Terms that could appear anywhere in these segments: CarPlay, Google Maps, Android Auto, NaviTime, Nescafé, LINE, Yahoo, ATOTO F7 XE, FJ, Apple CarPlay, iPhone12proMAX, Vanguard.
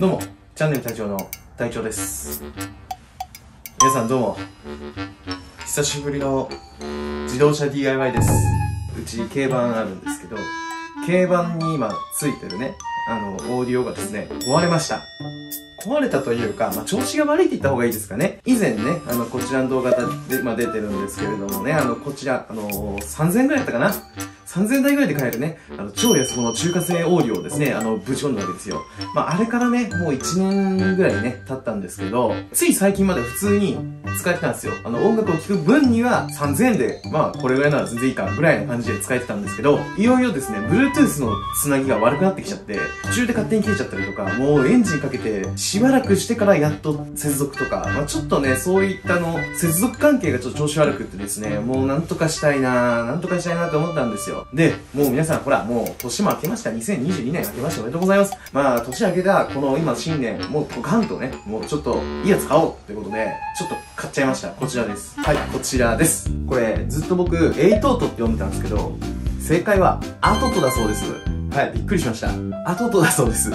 どうも、チャンネル隊長の隊長です。皆さんどうも、久しぶりの自動車 DIY です。うち軽バンあるんですけど、軽バンに今ついてるね、オーディオがですね、壊れました。壊れたというか、調子が悪いって言った方がいいですかね。以前ね、こちらの動画で、出てるんですけれどもね、こちら、3000ぐらいだったかな。3000台ぐらいで買えるね、超安物の中華製オーディオをですね、ぶち込んだわけですよ。あれからね、もう1年ぐらいね、経ったんですけど、つい最近まで普通に使えてたんですよ。音楽を聴く分には3000円で、これぐらいなら全然いいか、ぐらいの感じで使えてたんですけど、いよいよですね、Bluetooth のつなぎが悪くなってきちゃって、途中で勝手に切れちゃったりとか、もうエンジンかけて、しばらくしてからやっと接続とか、ちょっとね、そういった接続関係がちょっと調子悪くってですね、もうなんとかしたいなと思ったんですよ。で、もう皆さん、ほら、もう年も明けました。2022年明けましておめでとうございます。年明けた、この今新年、もうガンとね、もうちょっといいやつ買おうってことで、ちょっと買っちゃいました。こちらです。はい、こちらです。これ、ずっと僕、エイトートって呼んでたんですけど、正解は、アトトだそうです。はい、びっくりしました。アトトだそうです。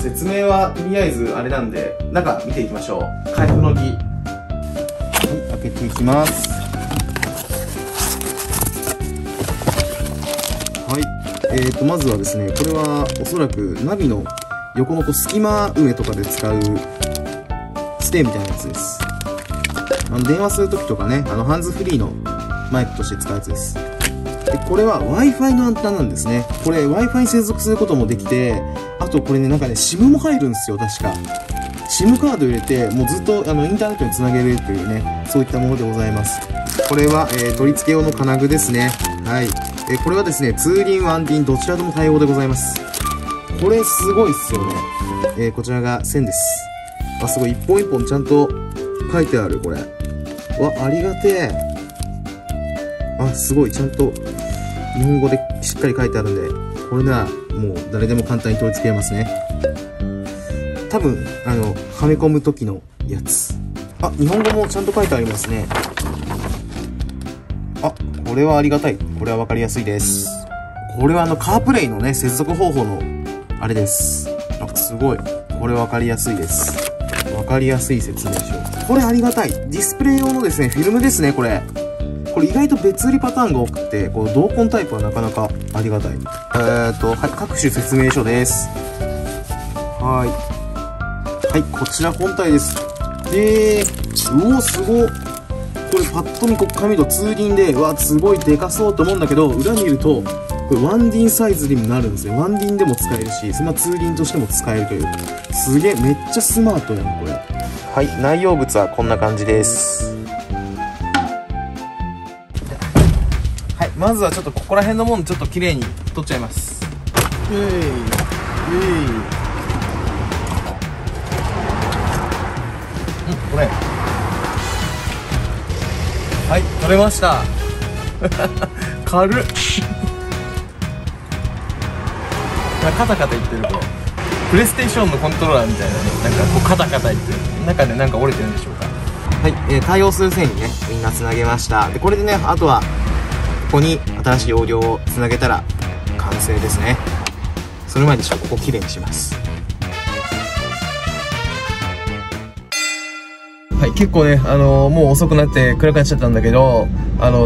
説明はとりあえずあれなんで、中見ていきましょう。開封の儀。はい、開けていきます。はい、まずはですね、これはおそらくナビの横の隙間埋めとかで使うステーみたいなやつです。電話するときとかね、ハンズフリーのマイクとして使うやつです。でこれは Wi-Fi のアンテナなんですね。これ Wi-Fi に接続することもできて、あとこれね、なんかね SIM も入るんですよ。確か SIM カード入れて、もうずっとインターネットにつなげれるというね、そういったものでございます。これは、取り付け用の金具ですね。はい、これはですね、2輪1輪どちらでも対応でございます。これすごいっすよね。こちらが線です。すごい、一本一本ちゃんと書いてある。これありがてえ。すごい、ちゃんと日本語でしっかり書いてあるんで、これならもう誰でも簡単に取り付けますね。多分はめ込む時のやつ。日本語もちゃんと書いてありますね。これはありがたい。これは分かりやすいです。これはCarPlay のね、接続方法の、あれです。すごい。これ分かりやすいです。分かりやすい説明書。これありがたい。ディスプレイ用のですね、フィルムですね、これ。これ意外と別売りパターンが多くて、同梱タイプはなかなかありがたい。はい、各種説明書です。はい、こちら本体です。うお、すごっ。これパッと見、こっから見ると2輪で、すごいでかそうと思うんだけど、裏見ると、これ1輪サイズにもなるんですよ。1輪でも使えるし、その2輪としても使えるという。すげえ、めっちゃスマートやん、これ。はい、内容物はこんな感じです。はい、まずはちょっとここら辺のもの、ちょっと綺麗に取っちゃいます。これ。はい、取れました。軽っ。カタカタいってる、これ。プレイステーションのコントローラーみたいなね、カタカタいってる。中でなんか折れてるんでしょうか。はい、対応する線にね、みんなつなげました。で、これでね、あとは、ここに新しいオーディオをつなげたら、完成ですね。その前にちょっとここきれいにします。はい、結構ね、もう遅くなって暗くなっちゃったんだけど、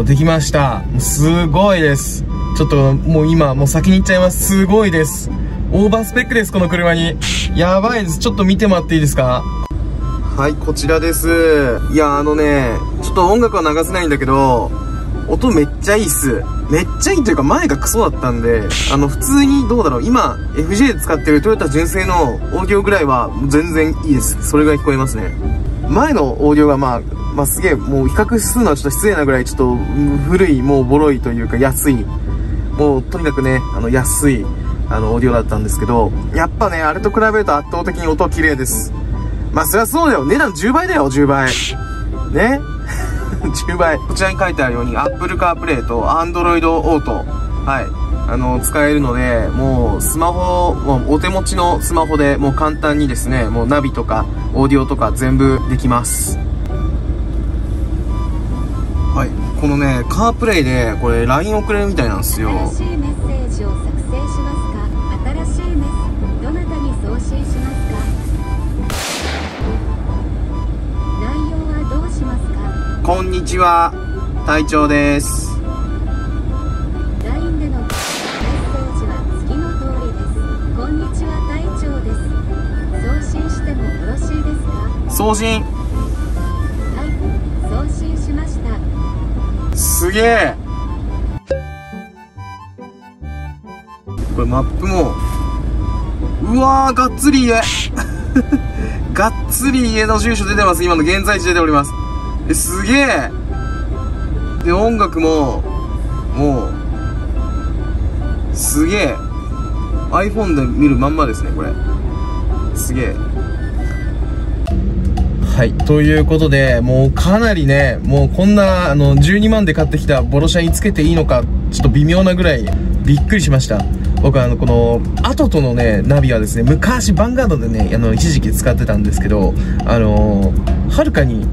できました。すごいです。ちょっと、もう今、もう先に行っちゃいます。すごいです。オーバースペックです、この車に。やばいです。ちょっと見てもらっていいですか？はい、こちらです。いや、ちょっと音楽は流せないんだけど、音めっちゃいいっす。めっちゃいいというか、前がクソだったんで、普通にどうだろう。今、FJ で使ってるトヨタ純正のオーディオぐらいは、全然いいです。それぐらい聞こえますね。前のオーディオがすげえ、もう比較するのはちょっと失礼なぐらい、ちょっと古い、もうボロいというか安い、もうとにかくね、安い、オーディオだったんですけど、やっぱね、あれと比べると圧倒的に音綺麗です。そりゃそうだよ。値段10倍だよ、10倍。ね10倍。こちらに書いてあるように、Apple CarPlay と Android Auto。はい。使えるので、もうスマホ、お手持ちのスマホでもう簡単にですね、もうナビとか、オーディオとか全部できます。はい、このねカープレイでこれ LINE 送れるみたいなんですよ。新しいメス、どなたに送信しますか？内容はどうしますか？こんにちは、隊長です。 LINE でのメッセージは次の通りです。こんにちは、隊長です。送信してもよろしいですか？送信。はい、送信しました。すげえ。これマップもうわー、がっつり家がっつり家の住所出てます。今の現在地出ております。すげえ。で音楽ももうすげえ iPhone で見るまんまですね、これ。すげえ。はい、ということで、もうかなりね、もうこんな12万で買ってきたボロシャにつけていいのかちょっと微妙なぐらいびっくりしました。僕はこのAutoとのねナビはですね、昔ヴァンガードでね一時期使ってたんですけど、はるかに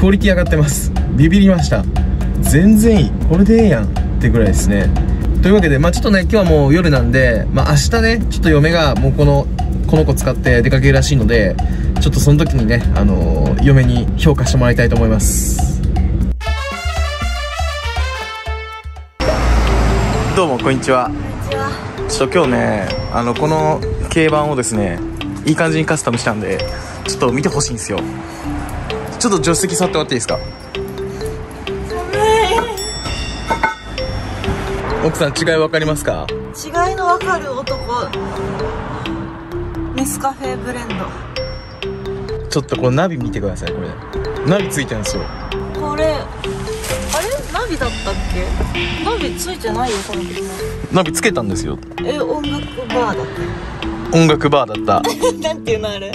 クオリティ上がってます。ビビりました。全然いい、これでええやんってぐらいですね。というわけで、まあちょっとね今日はもう夜なんで、まあ明日ねちょっと嫁がもうこの子使って出かけるらしいので、ちょっとその時にね嫁に評価してもらいたいと思います。どうもこんにちは。ちょっと今日ねこの軽バンをですねいい感じにカスタムしたんで、ちょっと見てほしいんですよ。ちょっと助手席座ってもらっていいですか？奥さん、違い分かりますか？違いの分かる男、ネスカフェブレンド。ちょっとこのナビ見てください。これナビついてるんですよ。これナビだったっけ？ナビついてないよ、この時。ナビつけたんですよ。え、音楽バーだった。音楽バーだった。なんていうのあれ？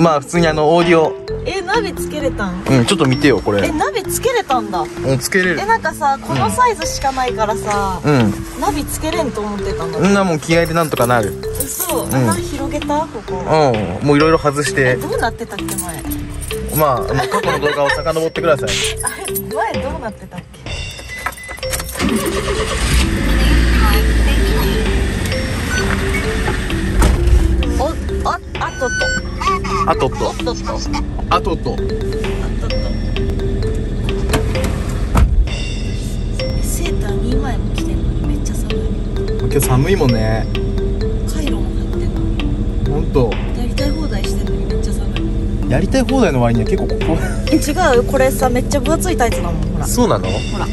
まあ普通にオーディオ。え、ナビつけれたん？うん、ちょっと見てよこれ。え、ナビつけれたんだ。うん、つけれる。え、なんかさ、このサイズしかないからさ、うん、ナビつけれんと思ってたんだ。うん、なもん気合でなんとかなる。そう、穴広げた？ここ。うん、もういろいろ外して。どうなってたっけ前？まあ過去の動画を遡ってください。あれ前どうなってたっけ？あととセーター2枚も着てるのにめっちゃ寒い。今日寒いもんね。カイロも貼ってんの。ほんとやりたい放題してんのにめっちゃ寒い。やりたい放題の割には結構ここ違うよ、これさめっちゃ分厚いタイツだもん。ほら、そうなの？ほら、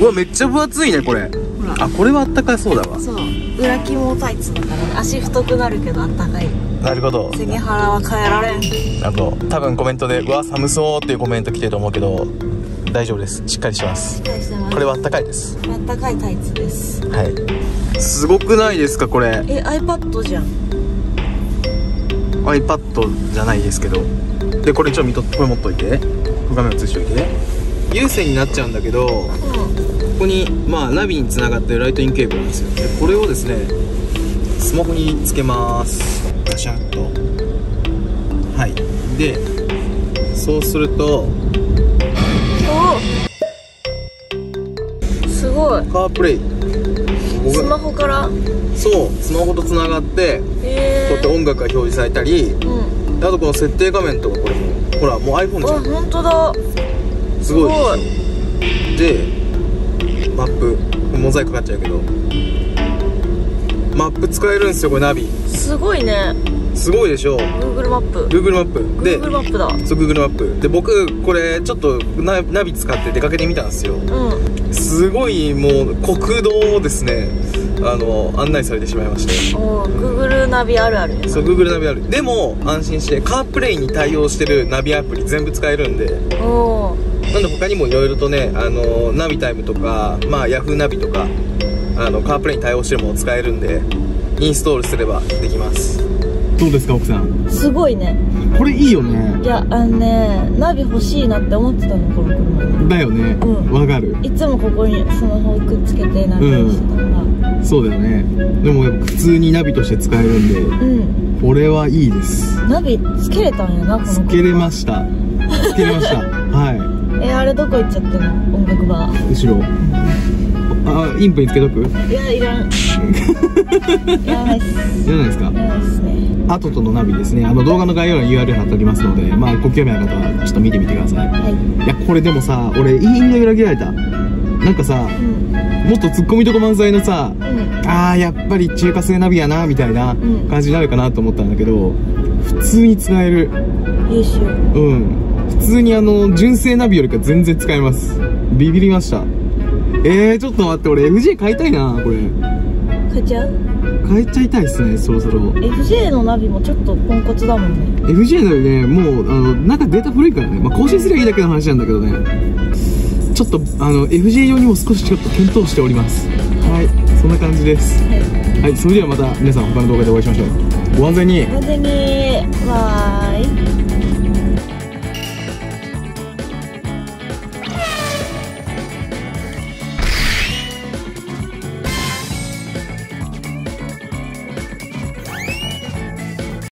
うわ、めっちゃ分厚いねこれ。あ、これはあったかいそうだわ。そう、裏肝タイツだからね、足太くなるけどあったかい。なるほど。背腹は変えられん。あと多分コメントで「うわ寒そう」っていうコメント来てると思うけど、大丈夫です、しっかりしてます。これはあったかいです。あったかいタイツです。はい、すごくないですかこれ。え、 iPad じゃん。 iPad じゃないですけど。でこれちょっと見とって、これ持っといて、画面映しといて。有線になっちゃうんだけど、ここに、まあ、ナビにつながってるライトニングケーブルなんですよ。でこれをですねスマホにつけます。ガシャッと。はい、でそうすると、お、すごい CarPlay スマホから。そう、スマホとつながってこうやって音楽が表示されたり、うん、あとこの設定画面とか、これもほらもう iPhone じゃん。あ、ほんとだ、すごいでしょ。でマップ、モザイクかかっちゃうけどマップ使えるんですよこれ。ナビすごいね。すごいでしょ。 Google マップ。 Google マップで Google マップだ。そう Google マップで僕これちょっとナビ使って出かけてみたんですよ、うん、すごいもう国道をですね案内されてしまいまして。おー、 Google ナビあるある。そう Google ナビある。でも安心して CarPlay に対応してるナビアプリ全部使えるんで。おー、なんで他にもいろいろとねナビタイムとか、まあ、Yahoo ナビとかカープレイに対応してるものを使えるんで、インストールすればできます。どうですか奥さん？すごいねこれ。いいよね。いやね、ナビ欲しいなって思ってたのこの車だよね。うん、わかる。いつもここにスマホをくっつけてナビにしてたから、うん、そうだよね。でもやっぱ普通にナビとして使えるんで、うん、これはいいです。ナビつけれたんやなこの車。つけれました、つけれましたはい。あれどこ行っちゃったの？音楽バー後ろ。あ、インプにつけとく？いや、いらん。いらないっす。いらないですか？いらないっすね。アトトのナビですね。動画の概要欄に URL 貼っておりますので、まあご興味ある方はちょっと見てみてください。はい、いや、これでもさ、俺いいんだよ、裏切られた。なんかさ、もっとツッコミとこ満載のさ、あーやっぱり中華製ナビやなみたいな感じになるかなと思ったんだけど、普通に使える。優秀。うん。普通に純正ナビよりか全然使えます。ビビりました。ちょっと待って、俺 FJ 買いたいな、これ。買っちゃう？買っちゃいたいっすね、そろそろ。FJ のナビもちょっとポンコツだもんね。FJ のね、もうなんかデータ古いからね、まあ、更新すればいいだけの話なんだけどね。ちょっとFJ 用にも少しちょっと検討しております。はい、そんな感じです。はい、それではまた皆さん他の動画でお会いしましょう。ご安全に。ご安全に。バイ。